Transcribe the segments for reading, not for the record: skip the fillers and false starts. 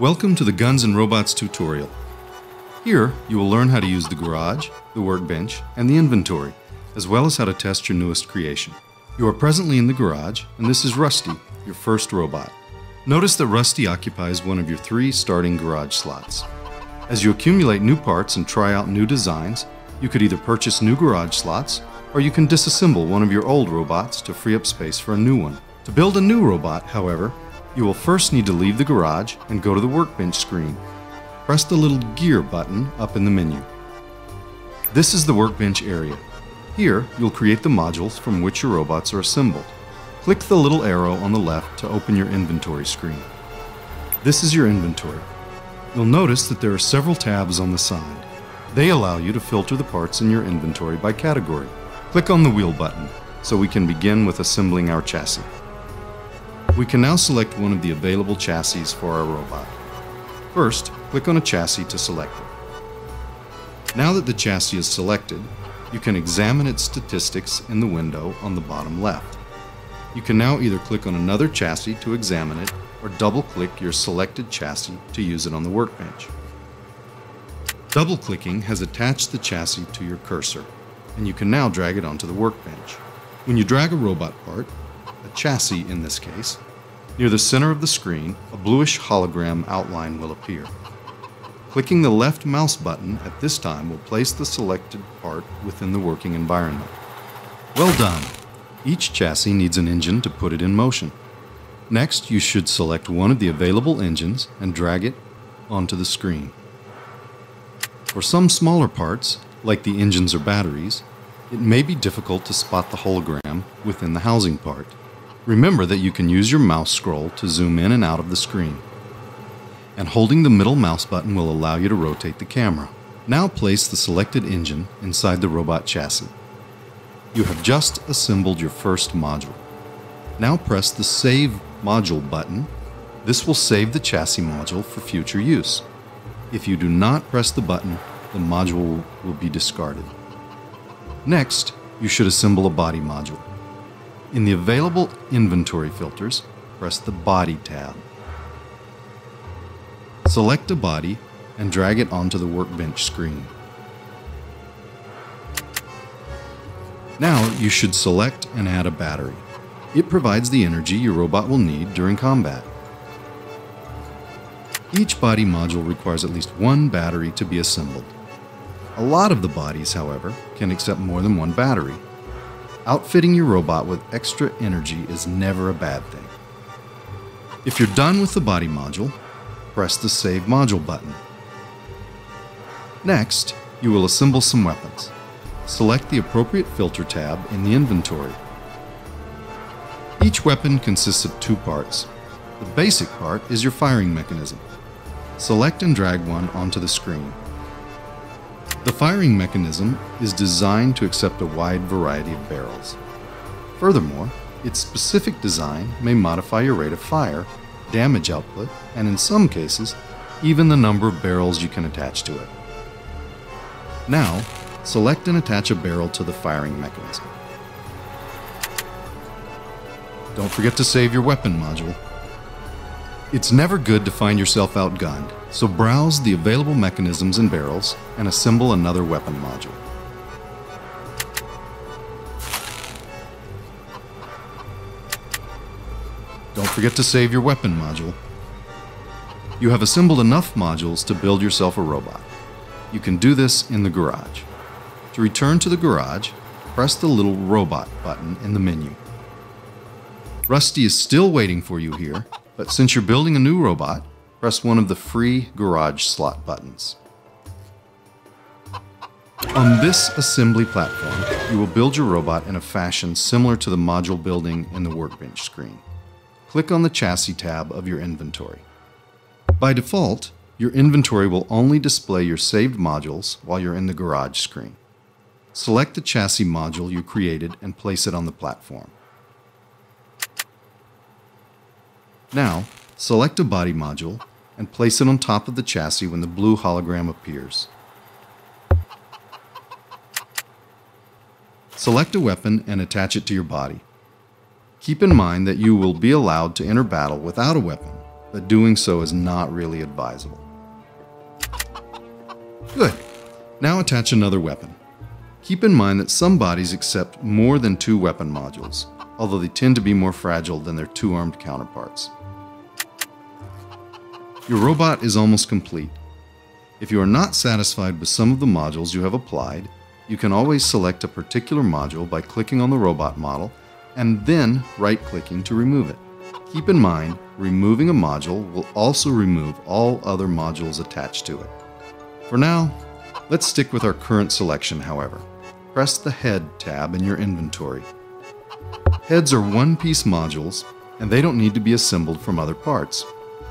Welcome to the Guns and Robots tutorial. Here, you will learn how to use the garage, the workbench, and the inventory, as well as how to test your newest creation. You are presently in the garage, and this is Rusty, your first robot. Notice that Rusty occupies one of your 3 starting garage slots. As you accumulate new parts and try out new designs, you could either purchase new garage slots, or you can disassemble one of your old robots to free up space for a new one. To build a new robot, however, you will first need to leave the garage and go to the workbench screen. Press the little gear button up in the menu. This is the workbench area. Here, you'll create the modules from which your robots are assembled. Click the little arrow on the left to open your inventory screen. This is your inventory. You'll notice that there are several tabs on the side. They allow you to filter the parts in your inventory by category. Click on the wheel button so we can begin with assembling our chassis. We can now select one of the available chassis for our robot. First, click on a chassis to select it. Now that the chassis is selected, you can examine its statistics in the window on the bottom left. You can now either click on another chassis to examine it or double-click your selected chassis to use it on the workbench. Double-clicking has attached the chassis to your cursor, and you can now drag it onto the workbench. When you drag a robot part, a chassis in this case, near the center of the screen, a bluish hologram outline will appear. Clicking the left mouse button at this time will place the selected part within the working environment. Well done! Each chassis needs an engine to put it in motion. Next, you should select one of the available engines and drag it onto the screen. For some smaller parts, like the engines or batteries, it may be difficult to spot the hologram within the housing part. Remember that you can use your mouse scroll to zoom in and out of the screen. And holding the middle mouse button will allow you to rotate the camera. Now place the selected engine inside the robot chassis. You have just assembled your first module. Now press the Save Module button. This will save the chassis module for future use. If you do not press the button, the module will be discarded. Next, you should assemble a body module. In the available inventory filters, press the Body tab. Select a body and drag it onto the workbench screen. Now you should select and add a battery. It provides the energy your robot will need during combat. Each body module requires at least one battery to be assembled. A lot of the bodies, however, can accept more than one battery. Outfitting your robot with extra energy is never a bad thing. If you're done with the body module, press the Save Module button. Next, you will assemble some weapons. Select the appropriate filter tab in the inventory. Each weapon consists of 2 parts. The basic part is your firing mechanism. Select and drag one onto the screen. The firing mechanism is designed to accept a wide variety of barrels. Furthermore, its specific design may modify your rate of fire, damage output, and in some cases, even the number of barrels you can attach to it. Now, select and attach a barrel to the firing mechanism. Don't forget to save your weapon module. It's never good to find yourself outgunned, so browse the available mechanisms and barrels and assemble another weapon module. Don't forget to save your weapon module. You have assembled enough modules to build yourself a robot. You can do this in the garage. To return to the garage, press the little robot button in the menu. Rusty is still waiting for you here, but since you're building a new robot, press one of the free garage slot buttons. On this assembly platform, you will build your robot in a fashion similar to the module building in the workbench screen. Click on the Chassis tab of your inventory. By default, your inventory will only display your saved modules while you're in the garage screen. Select the chassis module you created and place it on the platform. Now, select a body module and place it on top of the chassis when the blue hologram appears. Select a weapon and attach it to your body. Keep in mind that you will be allowed to enter battle without a weapon, but doing so is not really advisable. Good. Now attach another weapon. Keep in mind that some bodies accept more than 2 weapon modules, although they tend to be more fragile than their 2-armed counterparts. Your robot is almost complete. If you are not satisfied with some of the modules you have applied, you can always select a particular module by clicking on the robot model and then right-clicking to remove it. Keep in mind, removing a module will also remove all other modules attached to it. For now, let's stick with our current selection, however. Press the Head tab in your inventory. Heads are one-piece modules, and they don't need to be assembled from other parts.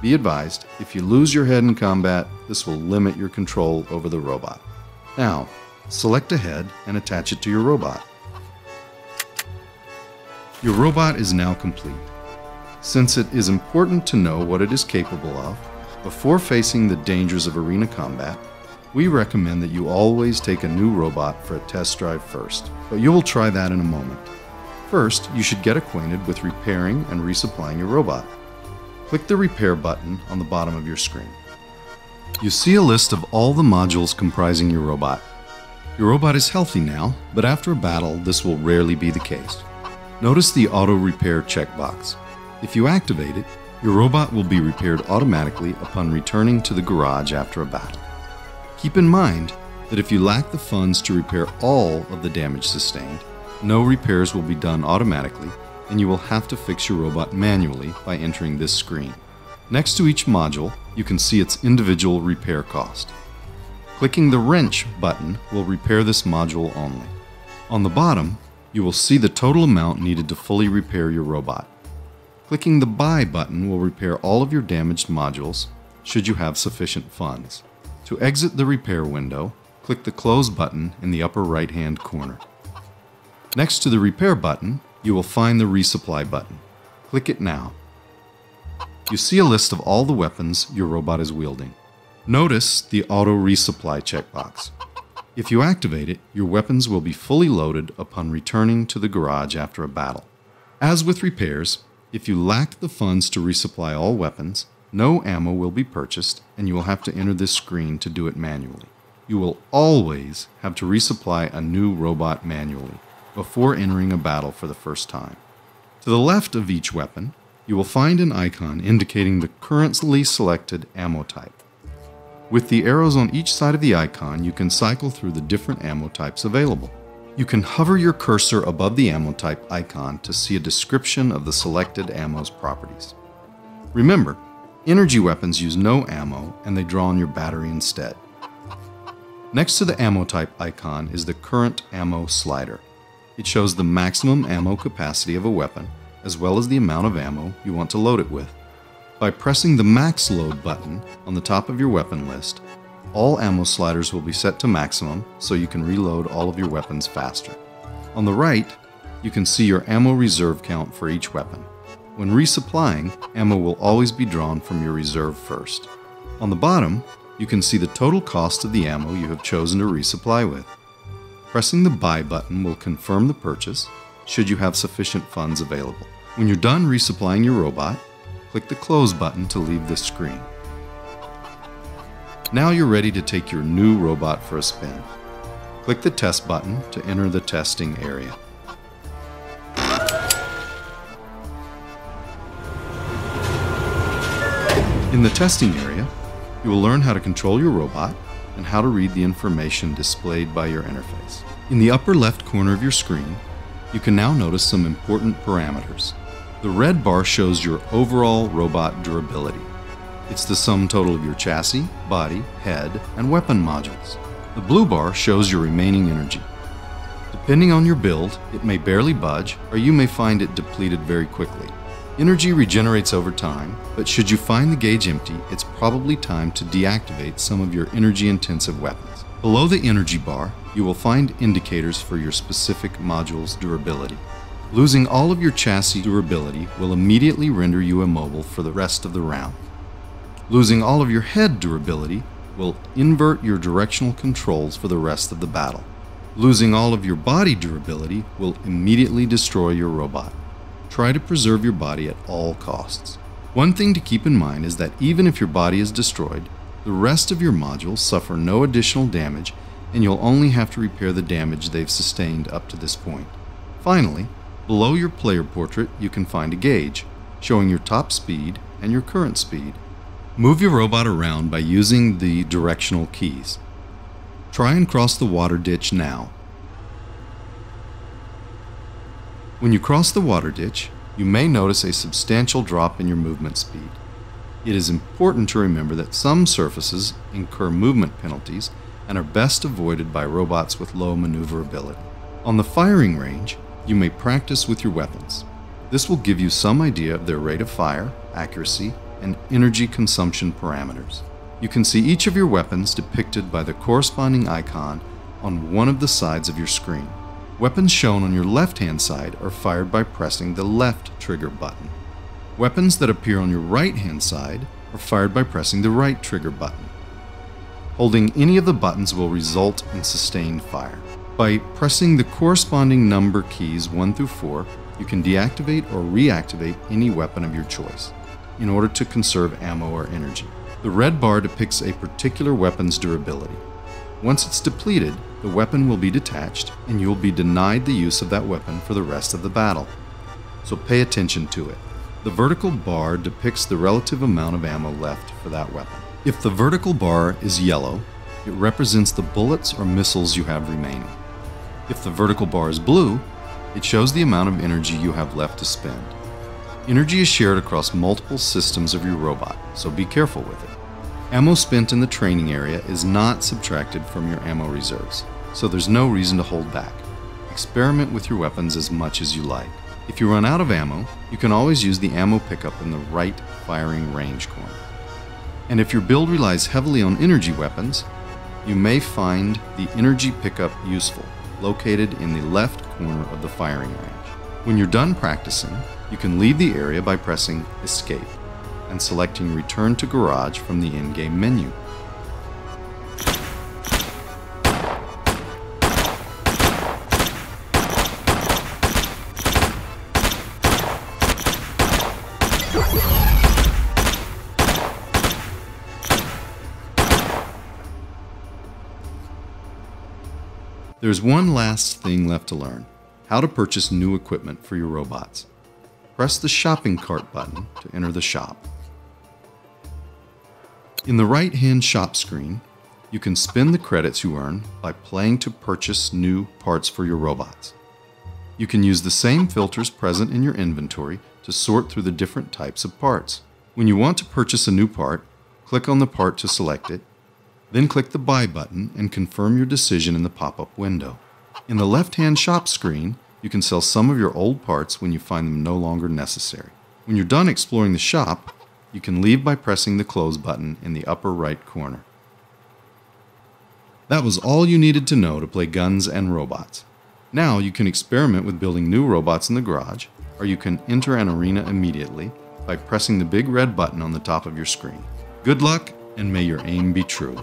Be advised, if you lose your head in combat, this will limit your control over the robot. Now, select a head and attach it to your robot. Your robot is now complete. Since it is important to know what it is capable of before facing the dangers of arena combat, we recommend that you always take a new robot for a test drive first, but you will try that in a moment. First, you should get acquainted with repairing and resupplying your robot. Click the Repair button on the bottom of your screen. You see a list of all the modules comprising your robot. Your robot is healthy now, but after a battle, this will rarely be the case. Notice the Auto Repair checkbox. If you activate it, your robot will be repaired automatically upon returning to the garage after a battle. Keep in mind that if you lack the funds to repair all of the damage sustained, no repairs will be done automatically, and you will have to fix your robot manually by entering this screen. Next to each module, you can see its individual repair cost. Clicking the Wrench button will repair this module only. On the bottom, you will see the total amount needed to fully repair your robot. Clicking the Buy button will repair all of your damaged modules, should you have sufficient funds. To exit the repair window, click the Close button in the upper right-hand corner. Next to the Repair button, you will find the Resupply button. Click it now. You see a list of all the weapons your robot is wielding. Notice the Auto Resupply checkbox. If you activate it, your weapons will be fully loaded upon returning to the garage after a battle. As with repairs, if you lacked the funds to resupply all weapons, no ammo will be purchased, and you will have to enter this screen to do it manually. You will always have to resupply a new robot manually before entering a battle for the first time. To the left of each weapon, you will find an icon indicating the currently selected ammo type. With the arrows on each side of the icon, you can cycle through the different ammo types available. You can hover your cursor above the ammo type icon to see a description of the selected ammo's properties. Remember, energy weapons use no ammo, and they draw on your battery instead. Next to the ammo type icon is the Current Ammo slider. It shows the maximum ammo capacity of a weapon, as well as the amount of ammo you want to load it with. By pressing the Max Load button on the top of your weapon list, all ammo sliders will be set to maximum, so you can reload all of your weapons faster. On the right, you can see your ammo reserve count for each weapon. When resupplying, ammo will always be drawn from your reserve first. On the bottom, you can see the total cost of the ammo you have chosen to resupply with. Pressing the Buy button will confirm the purchase, should you have sufficient funds available. When you're done resupplying your robot, click the Close button to leave this screen. Now you're ready to take your new robot for a spin. Click the Test button to enter the testing area. In the testing area, you will learn how to control your robot and how to read the information displayed by your interface. In the upper left corner of your screen, you can now notice some important parameters. The red bar shows your overall robot durability. It's the sum total of your chassis, body, head, and weapon modules. The blue bar shows your remaining energy. Depending on your build, it may barely budge, or you may find it depleted very quickly. Energy regenerates over time, but should you find the gauge empty, it's probably time to deactivate some of your energy-intensive weapons. Below the energy bar, you will find indicators for your specific module's durability. Losing all of your chassis durability will immediately render you immobile for the rest of the round. Losing all of your head durability will invert your directional controls for the rest of the battle. Losing all of your body durability will immediately destroy your robot. Try to preserve your body at all costs. One thing to keep in mind is that even if your body is destroyed, the rest of your modules suffer no additional damage, and you'll only have to repair the damage they've sustained up to this point. Finally, below your player portrait, you can find a gauge, showing your top speed and your current speed. Move your robot around by using the directional keys. Try and cross the water ditch now. When you cross the water ditch, you may notice a substantial drop in your movement speed. It is important to remember that some surfaces incur movement penalties and are best avoided by robots with low maneuverability. On the firing range, you may practice with your weapons. This will give you some idea of their rate of fire, accuracy, and energy consumption parameters. You can see each of your weapons depicted by the corresponding icon on one of the sides of your screen. Weapons shown on your left-hand side are fired by pressing the left trigger button. Weapons that appear on your right-hand side are fired by pressing the right trigger button. Holding any of the buttons will result in sustained fire. By pressing the corresponding number keys 1 through 4, you can deactivate or reactivate any weapon of your choice in order to conserve ammo or energy. The red bar depicts a particular weapon's durability. Once it's depleted, the weapon will be detached, and you'll be denied the use of that weapon for the rest of the battle. So pay attention to it. The vertical bar depicts the relative amount of ammo left for that weapon. If the vertical bar is yellow, it represents the bullets or missiles you have remaining. If the vertical bar is blue, it shows the amount of energy you have left to spend. Energy is shared across multiple systems of your robot, so be careful with it. Ammo spent in the training area is not subtracted from your ammo reserves, so there's no reason to hold back. Experiment with your weapons as much as you like. If you run out of ammo, you can always use the ammo pickup in the right firing range corner. And if your build relies heavily on energy weapons, you may find the energy pickup useful, located in the left corner of the firing range. When you're done practicing, you can leave the area by pressing Escape and selecting Return to Garage from the in-game menu. There's one last thing left to learn: how to purchase new equipment for your robots. Press the shopping cart button to enter the shop. In the right-hand shop screen, you can spend the credits you earn by playing to purchase new parts for your robots. You can use the same filters present in your inventory to sort through the different types of parts. When you want to purchase a new part, click on the part to select it, then click the Buy button and confirm your decision in the pop-up window. In the left-hand shop screen, you can sell some of your old parts when you find them no longer necessary. When you're done exploring the shop, you can leave by pressing the close button in the upper right corner. That was all you needed to know to play Guns and Robots. Now you can experiment with building new robots in the garage, or you can enter an arena immediately by pressing the big red button on the top of your screen. Good luck, and may your aim be true.